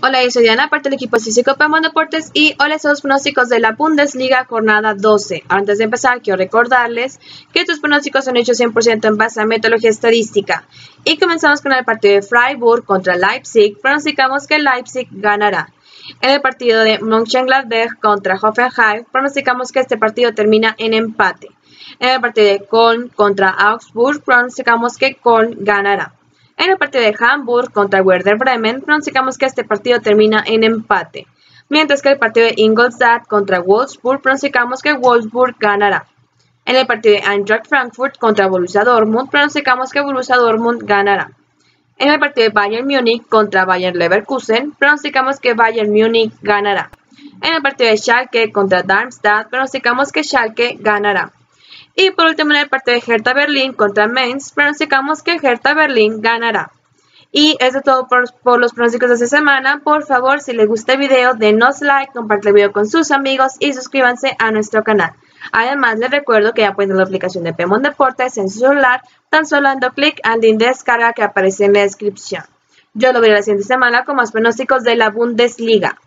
Hola, yo soy Diana, parte del equipo físico PebMont Deportes y hoy les doy los pronósticos de la Bundesliga jornada 12. Antes de empezar, quiero recordarles que estos pronósticos son hechos 100% en base a metodología estadística. Y comenzamos con el partido de Freiburg contra Leipzig. Pronosticamos que Leipzig ganará. En el partido de Mönchengladbach contra Hoffenheim, pronosticamos que este partido termina en empate. En el partido de Köln contra Augsburg, pronosticamos que Köln ganará. En el partido de Hamburgo contra Werder Bremen, pronosticamos que este partido termina en empate. Mientras que el partido de Ingolstadt contra Wolfsburg, pronosticamos que Wolfsburg ganará. En el partido de Eintracht Frankfurt contra Borussia Dortmund, pronosticamos que Borussia Dortmund ganará. En el partido de Bayern Múnich contra Bayern Leverkusen, pronosticamos que Bayern Múnich ganará. En el partido de Schalke contra Darmstadt, pronosticamos que Schalke ganará. Y por último, en el partido de Hertha Berlín contra Mainz, pronosticamos que Hertha Berlín ganará. Y eso es todo por los pronósticos de esta semana. Por favor, si les gusta el video, denos like, comparte el video con sus amigos y suscríbanse a nuestro canal. Además, les recuerdo que ya pueden tener la aplicación de PebMont Deportes en su celular, tan solo dando clic al link de descarga que aparece en la descripción. Yo lo veré la siguiente semana con más pronósticos de la Bundesliga.